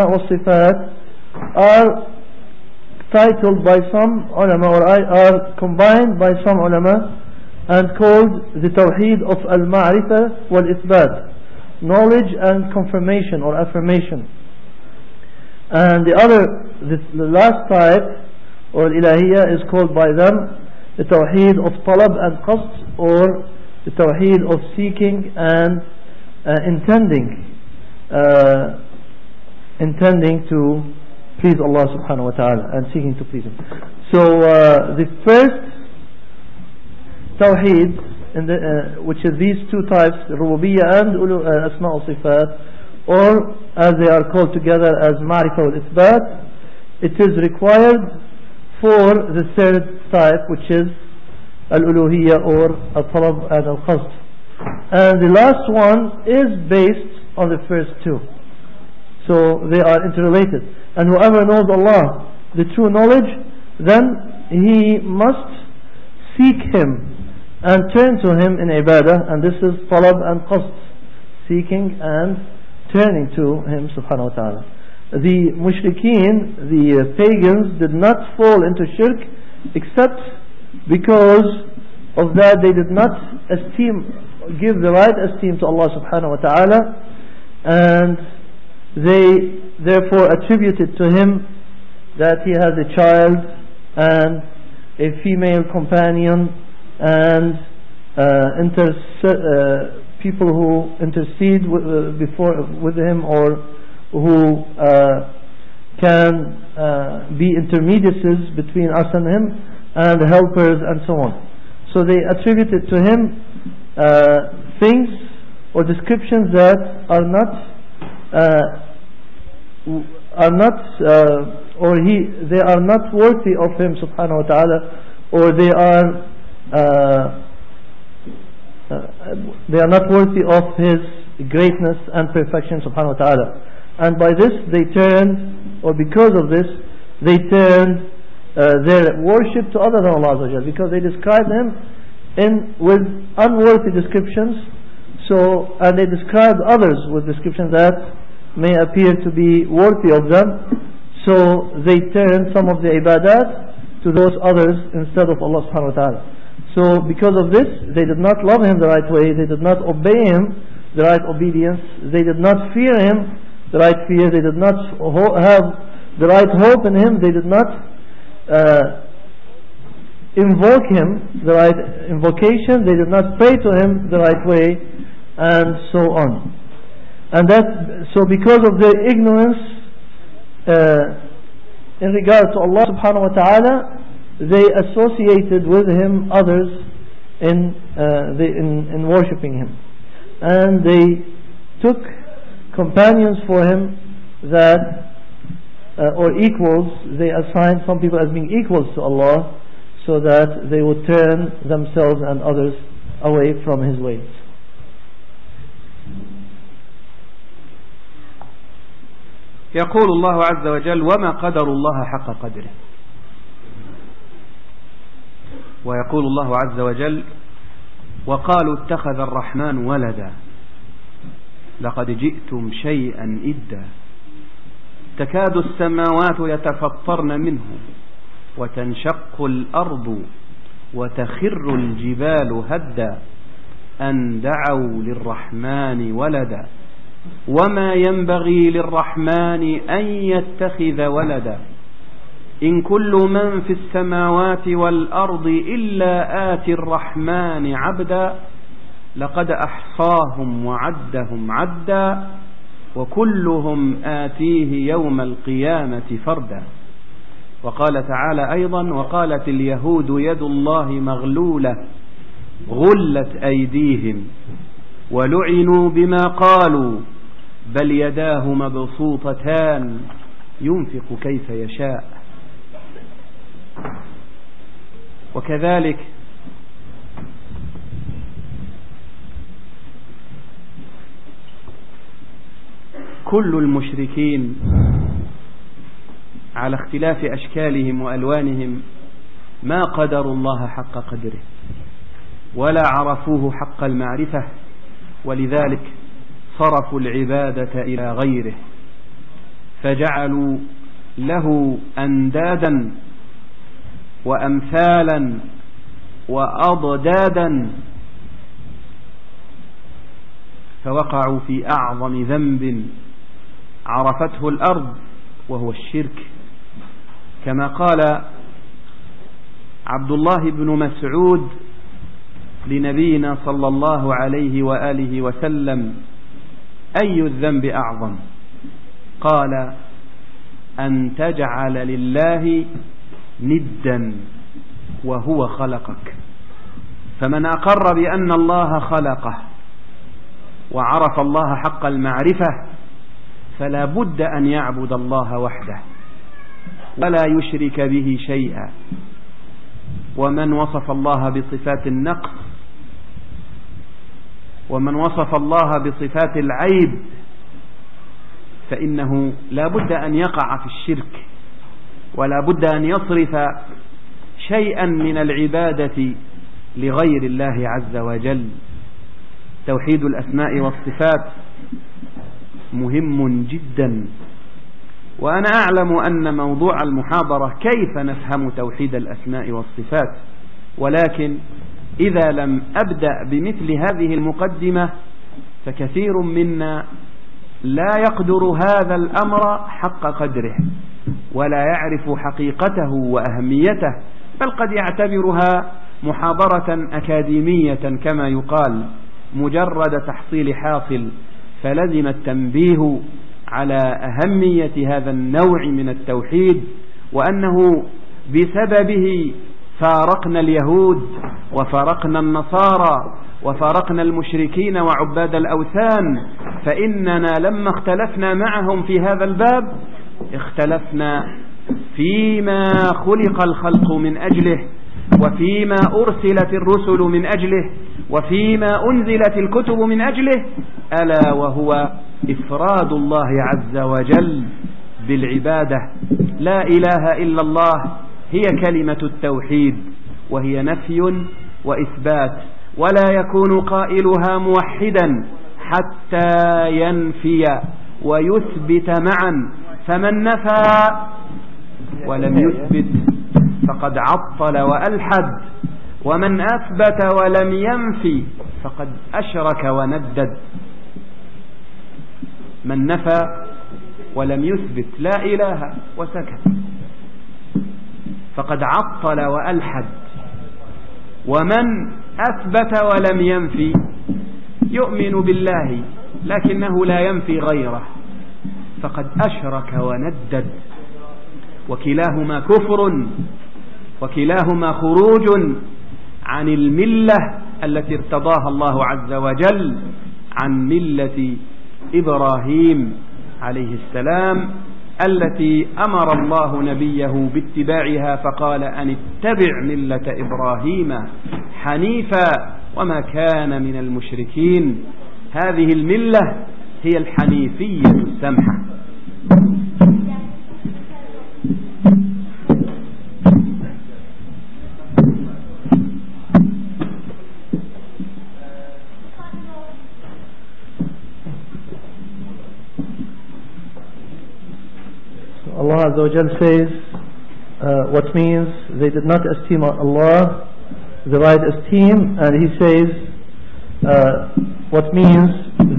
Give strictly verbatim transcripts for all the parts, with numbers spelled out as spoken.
والصفات are titled by some ulama or are combined by some ulama and called the Tawheed of Al-Ma'rifah wal-Ithbat, knowledge and confirmation or affirmation. And the other, the, the last type or Ilahiyya is called by them the Tawheed of Talab and Qasd, or the Tawheed of seeking and uh, intending uh, intending to please Allah subhanahu wa ta'ala and seeking to please Him. So uh, the first Tawheed, in the, uh, which is these two types, Rububiyyah and uh, Asma' wa Sifat, or as they are called together as Ma'rifah wal Ithbat, it is required for the third type, which is Al-Uluhiyyah or Al-Talab and Al-Qasd. And the last one is based on the first two, so they are interrelated. And whoever knows Allah, the true knowledge, then he must seek Him and turn to Him in ibadah, and this is talab and qasd, seeking and turning to Him subhanahu wa ta'ala. The mushrikeen, the pagans, did not fall into shirk except because of that they did not esteem, give the right esteem to Allah subhanahu wa ta'ala, and they therefore attributed to Him that He has a child and a female companion and uh, inter uh, people who intercede with, uh, before with him, or who uh, can uh, be intermediaries between us and him, and helpers and so on. So they attributed to him uh, things or descriptions that are not uh, are not uh, or he they are not worthy of him subhanahu wa ta'ala, or they are uh, uh, they are not worthy of his greatness and perfection subhanahu wa ta'ala. And by this they turned, or because of this they turned uh, their worship to other than Allah azza wa jal, because they described him in with unworthy descriptions. So and they described others with descriptions that may appear to be worthy of them, so they turn some of the ibadat to those others instead of Allah subhanahu wa ta'ala. So because of this they did not love Him the right way, they did not obey Him the right obedience, they did not fear Him the right fear, they did not have the right hope in Him, they did not uh, invoke Him the right invocation, they did not pray to Him the right way, and so on. And that, so because of their ignorance uh, in regard to Allah subhanahu wa ta'ala, they associated with Him others in, uh, the, in, in worshipping Him. And they took companions for Him that, uh, or equals, they assigned some people as being equals to Allah, so that they would turn themselves and others away from His ways. يقول الله عز وجل: وما قدر الله حق قدره. ويقول الله عز وجل: وقالوا اتخذ الرحمن ولدا لقد جئتم شيئا إدا تكاد السماوات يتفطرن منه وتنشق الأرض وتخر الجبال هدا أن دعوا للرحمن ولدا وما ينبغي للرحمن أن يتخذ ولدا إن كل من في السماوات والأرض إلا آتي الرحمن عبدا لقد أحصاهم وعدهم عدا وكلهم آتيه يوم القيامة فردا. وقال تعالى أيضا: وقالت اليهود يد الله مغلولة غلت أيديهم ولعنوا بما قالوا بل يداه مبسوطتان ينفق كيف يشاء. وكذلك كل المشركين على اختلاف أشكالهم وألوانهم ما قدروا الله حق قدره ولا عرفوه حق المعرفة، ولذلك صرفوا العبادة إلى غيره، فجعلوا له أندادا وأمثالا وأضدادا فوقعوا في أعظم ذنب عرفته الأرض وهو الشرك، كما قال عبد الله بن مسعود لنبينا صلى الله عليه وآله وسلم: أي الذنب أعظم؟ قال: أن تجعل لله ندا وهو خلقك. فمن أقر بأن الله خلقه وعرف الله حق المعرفة فلا بد أن يعبد الله وحده ولا يشرك به شيئا. ومن وصف الله بصفات النقص ومن وصف الله بصفات العيب فإنه لا بد أن يقع في الشرك، ولا بد أن يصرف شيئا من العبادة لغير الله عز وجل. توحيد الأسماء والصفات مهم جدا، وأنا أعلم أن موضوع المحاضرة كيف نفهم توحيد الأسماء والصفات، ولكن إذا لم أبدأ بمثل هذه المقدمة فكثير منا لا يقدر هذا الأمر حق قدره ولا يعرف حقيقته وأهميته، بل قد يعتبرها محاضرة أكاديمية كما يقال مجرد تحصيل حاصل. فلزم التنبيه على أهمية هذا النوع من التوحيد، وأنه بسببه فارقنا اليهود وفارقنا النصارى وفارقنا المشركين وعباد الأوثان، فإننا لما اختلفنا معهم في هذا الباب اختلفنا فيما خلق الخلق من أجله، وفيما أرسلت الرسل من أجله، وفيما أنزلت الكتب من أجله، ألا وهو إفراد الله عز وجل بالعبادة. لا إله إلا الله هي كلمة التوحيد، وهي نفي وإثبات، ولا يكون قائلها موحدا حتى ينفي ويثبت معا، فمن نفى ولم يثبت فقد عطل وألحد، ومن أثبت ولم ينفي فقد أشرك وندد. من نفى ولم يثبت لا إله وسكت فقد عطل وألحد، ومن أثبت ولم ينفي يؤمن بالله لكنه لا ينفي غيره فقد أشرك وندد، وكلاهما كفر وكلاهما خروج عن الملة التي ارتضاها الله عز وجل، عن ملة إبراهيم عليه السلام التي أمر الله نبيه باتباعها فقال: أن اتبع ملة إبراهيم حنيفا وما كان من المشركين. هذه الملة هي الحنيفية السمحة. Allah Azza wa Jal says, uh, what means they did not esteem Allah the right esteem, and he says, uh, what means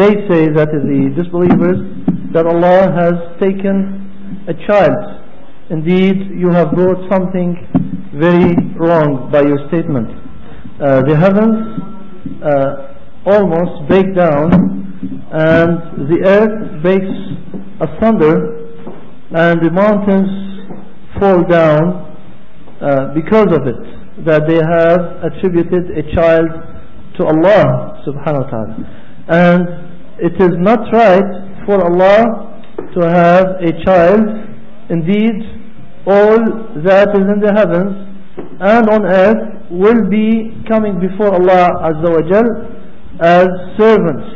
they say, that is the disbelievers, that Allah has taken a child. Indeed, you have brought something very wrong by your statement. Uh, the heavens uh, almost break down, and the earth breaks asunder, and the mountains fall down uh, because of it, that they have attributed a child to Allah subhanahu wa ta'ala. And it is not right for Allah to have a child. Indeed, all that is in the heavens and on earth will be coming before Allah azza wa jal as servants,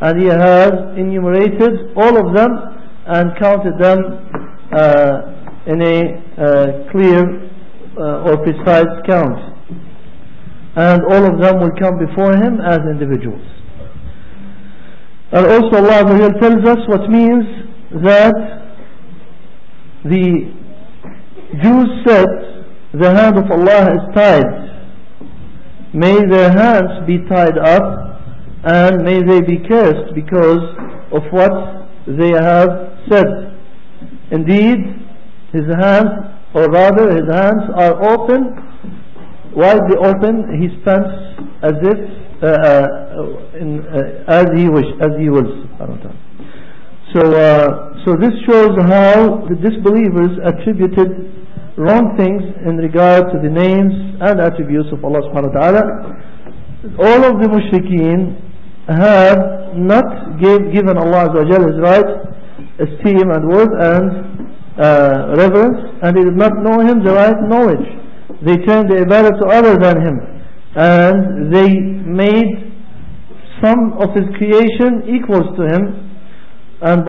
and he has enumerated all of them and counted them uh, in a uh, clear uh, or precise count, and all of them will come before him as individuals. And also Allah tells us what means that the Jews said, the hand of Allah is tied. May their hands be tied up and may they be cursed because of what they have said. Indeed, his hands, or rather his hands are open. While they open, he stands as if, uh, uh, in, uh, as he wish, as he wills. So, uh, so this shows how the disbelievers attributed wrong things in regard to the names and attributes of Allah subhanahu wa ta'ala. All of the mushrikeen have not gave, given Allah azza wa jal his right esteem and worth and uh, reverence, and they did not know him the right knowledge. They turned the ibadah to other than him, and they made some of his creation equals to him. And